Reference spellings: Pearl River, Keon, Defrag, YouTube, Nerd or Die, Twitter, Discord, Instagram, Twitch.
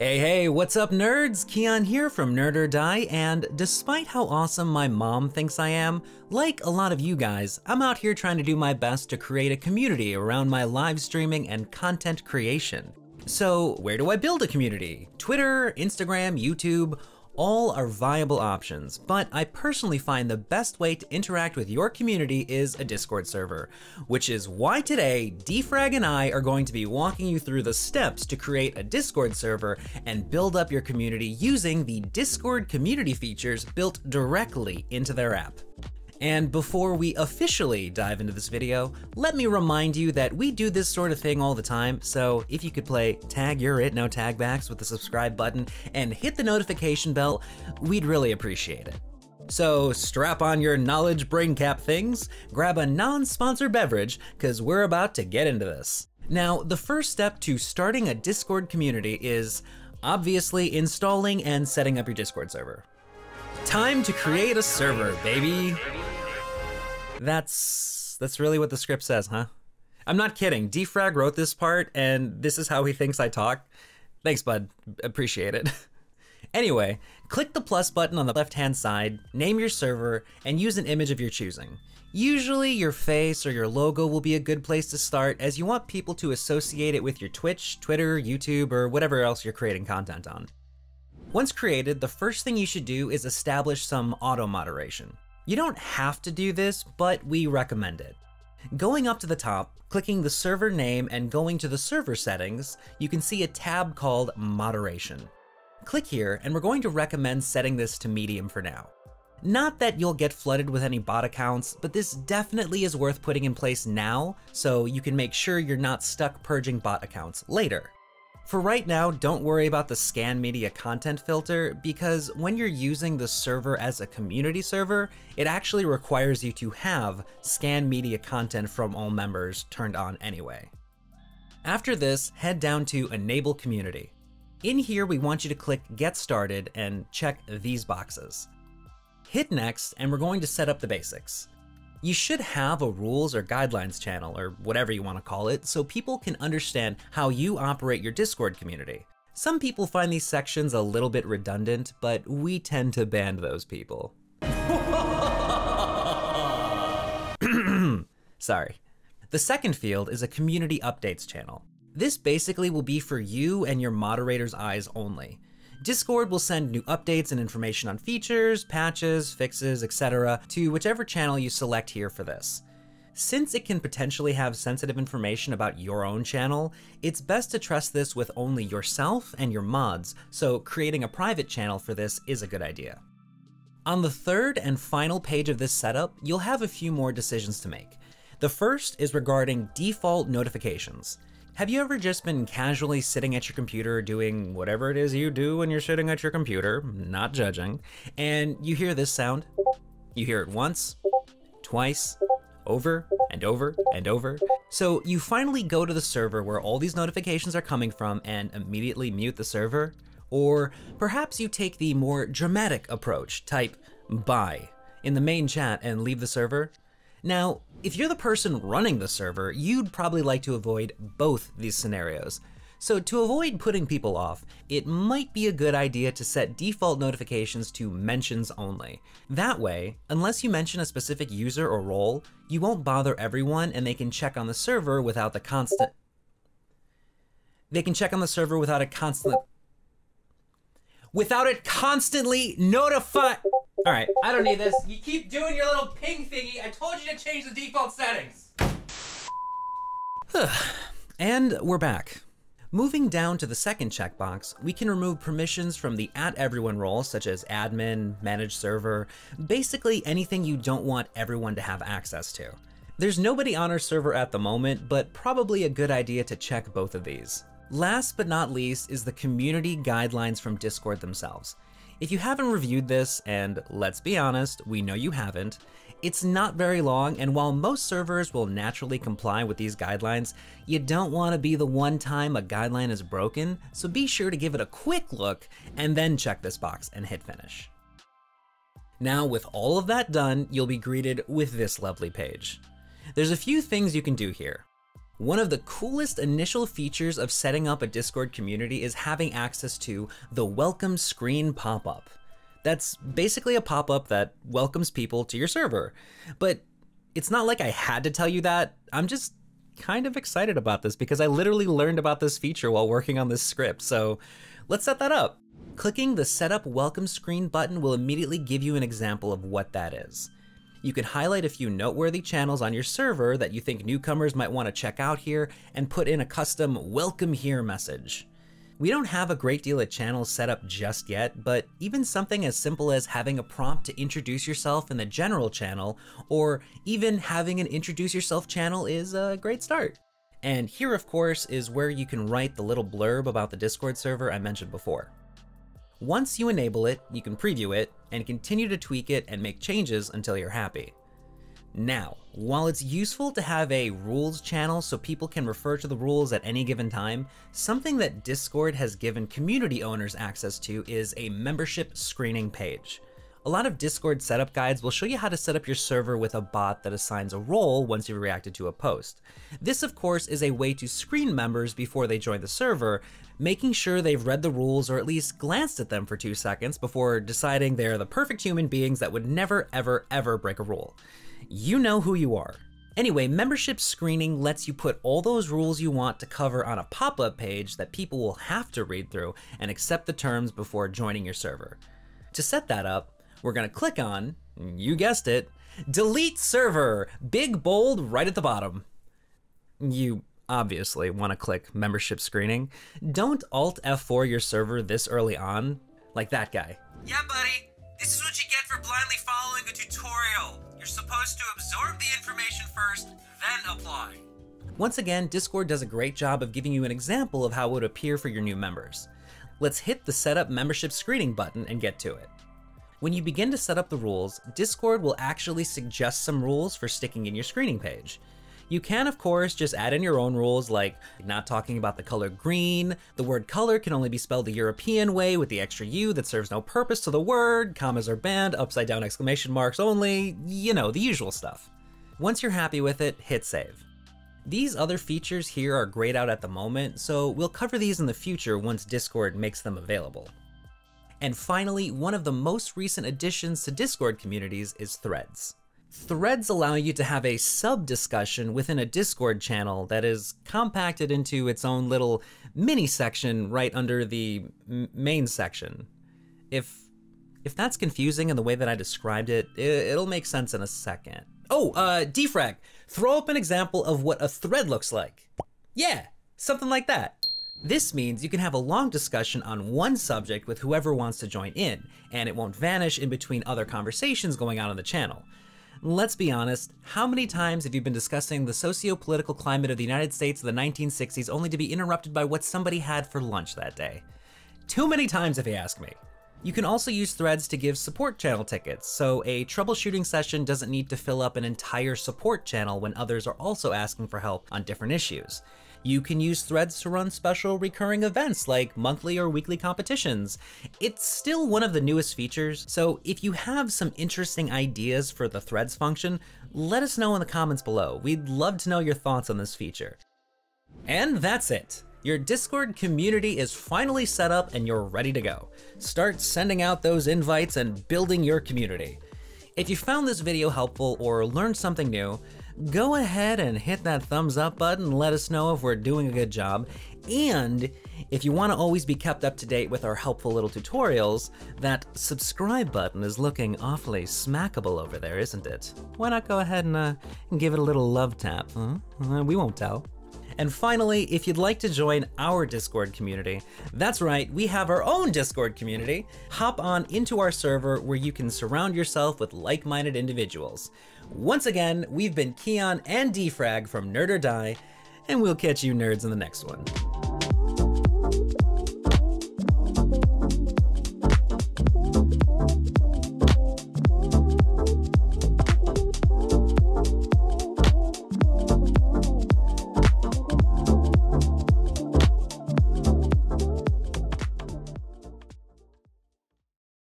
Hey, what's up nerds? Keon here from Nerd or Die, and despite how awesome my mom thinks I am, like a lot of you guys, I'm out here trying to do my best to create a community around my live streaming and content creation. So where do I build a community? Twitter, Instagram, YouTube, all are viable options, but I personally find the best way to interact with your community is a Discord server, which is why today, Defrag and I are going to be walking you through the steps to create a Discord server and build up your community using the Discord community features built directly into their app. And before we officially dive into this video, let me remind you that we do this sort of thing all the time, so if you could play Tag You're It No Tagbacks with the subscribe button and hit the notification bell, we'd really appreciate it. So strap on your knowledge brain cap things, grab a non-sponsored beverage, cause we're about to get into this. Now, the first step to starting a Discord community is obviously installing and setting up your Discord server. Time to create a server, baby. That's really what the script says, huh? I'm not kidding. Defrag wrote this part and this is how he thinks I talk. Thanks, bud. Appreciate it. Anyway, click the plus button on the left-hand side, name your server, and use an image of your choosing. Usually your face or your logo will be a good place to start, as you want people to associate it with your Twitch, Twitter, YouTube, or whatever else you're creating content on. Once created, the first thing you should do is establish some auto moderation. You don't have to do this, but we recommend it. Going up to the top, clicking the server name and going to the server settings, you can see a tab called Moderation. Click here, and we're going to recommend setting this to medium for now. Not that you'll get flooded with any bot accounts, but this definitely is worth putting in place now, so you can make sure you're not stuck purging bot accounts later. For right now, don't worry about the scan media content filter, because when you're using the server as a community server, it actually requires you to have scan media content from all members turned on anyway. After this, head down to Enable Community. In here, we want you to click Get Started and check these boxes. Hit Next, and we're going to set up the basics. You should have a rules or guidelines channel, or whatever you want to call it, so people can understand how you operate your Discord community. Some people find these sections a little bit redundant, but we tend to ban those people. Sorry. The second field is a community updates channel. This basically will be for you and your moderator's eyes only. Discord will send new updates and information on features, patches, fixes, etc. to whichever channel you select here for this. Since it can potentially have sensitive information about your own channel, it's best to trust this with only yourself and your mods, so creating a private channel for this is a good idea. On the third and final page of this setup, you'll have a few more decisions to make. The first is regarding default notifications. Have you ever just been casually sitting at your computer doing whatever it is you do when you're sitting at your computer, not judging, and you hear this sound? You hear it once, twice, over and over and over. So you finally go to the server where all these notifications are coming from and immediately mute the server. Or perhaps you take the more dramatic approach, type bye in the main chat and leave the server. Now, if you're the person running the server, you'd probably like to avoid both these scenarios. So to avoid putting people off, it might be a good idea to set default notifications to mentions only. That way, unless you mention a specific user or role, you won't bother everyone and they can check on the server without the constant. Without it constantly notify. All right, I don't need this. You keep doing your little ping thingy. I told you to change the default settings. And we're back. Moving down to the second checkbox, we can remove permissions from the @everyone role, such as admin, manage server, basically anything you don't want everyone to have access to. There's nobody on our server at the moment, but probably a good idea to check both of these. Last but not least is the community guidelines from Discord themselves. If you haven't reviewed this, and let's be honest, we know you haven't, it's not very long, and while most servers will naturally comply with these guidelines, you don't want to be the one time a guideline is broken, so be sure to give it a quick look and then check this box and hit finish. Now with all of that done, you'll be greeted with this lovely page. There's a few things you can do here. One of the coolest initial features of setting up a Discord community is having access to the welcome screen pop-up. That's basically a pop-up that welcomes people to your server. But it's not like I had to tell you that. I'm just kind of excited about this because I literally learned about this feature while working on this script. So let's set that up. Clicking the Setup Welcome Screen button will immediately give you an example of what that is. You can highlight a few noteworthy channels on your server that you think newcomers might want to check out here and put in a custom welcome here message. We don't have a great deal of channels set up just yet, but even something as simple as having a prompt to introduce yourself in the general channel, or even having an introduce yourself channel is a great start. And here, of course, is where you can write the little blurb about the Discord server I mentioned before. Once you enable it, you can preview it and continue to tweak it and make changes until you're happy. Now, while it's useful to have a rules channel so people can refer to the rules at any given time, something that Discord has given community owners access to is a membership screening page. A lot of Discord setup guides will show you how to set up your server with a bot that assigns a role once you've reacted to a post. This, of course, is a way to screen members before they join the server, making sure they've read the rules or at least glanced at them for 2 seconds before deciding they're the perfect human beings that would never, ever, ever break a rule. You know who you are. Anyway, membership screening lets you put all those rules you want to cover on a pop-up page that people will have to read through and accept the terms before joining your server. To set that up, we're gonna click on, you guessed it, Delete Server, big bold right at the bottom. You obviously wanna click membership screening. Don't Alt F4 your server this early on, like that guy. Yeah, buddy, this is what you get for blindly following a tutorial. You're supposed to absorb the information first, then apply. Once again, Discord does a great job of giving you an example of how it would appear for your new members. Let's hit the Setup Membership Screening button and get to it. When you begin to set up the rules, Discord will actually suggest some rules for sticking in your screening page. You can, of course, just add in your own rules, like not talking about the color green, the word color can only be spelled the European way with the extra U that serves no purpose to the word, commas are banned, upside down exclamation marks only, you know, the usual stuff. Once you're happy with it, hit save. These other features here are grayed out at the moment, so we'll cover these in the future once Discord makes them available. And finally, one of the most recent additions to Discord communities is Threads. Threads allow you to have a sub-discussion within a Discord channel that is compacted into its own little mini section right under the main section. If that's confusing in the way that I described it, it'll make sense in a second. Oh, Defrag, throw up an example of what a thread looks like. Yeah, something like that. This means you can have a long discussion on one subject with whoever wants to join in, and it won't vanish in between other conversations going on the channel. Let's be honest, how many times have you been discussing the socio-political climate of the United States of the 1960s only to be interrupted by what somebody had for lunch that day? Too many times if you ask me. You can also use Threads to give support channel tickets, so a troubleshooting session doesn't need to fill up an entire support channel when others are also asking for help on different issues. You can use Threads to run special recurring events like monthly or weekly competitions. It's still one of the newest features, so if you have some interesting ideas for the Threads function, let us know in the comments below. We'd love to know your thoughts on this feature. And that's it. Your Discord community is finally set up and you're ready to go. Start sending out those invites and building your community. If you found this video helpful or learned something new, go ahead and hit that thumbs up button and let us know if we're doing a good job. And if you want to always be kept up to date with our helpful little tutorials, that subscribe button is looking awfully smackable over there, isn't it? Why not go ahead and give it a little love tap? Huh? We won't tell. And finally, if you'd like to join our Discord community, that's right, we have our own Discord community. Hop on into our server where you can surround yourself with like-minded individuals. Once again, we've been Keon and Defrag from Nerd or Die, and we'll catch you nerds in the next one.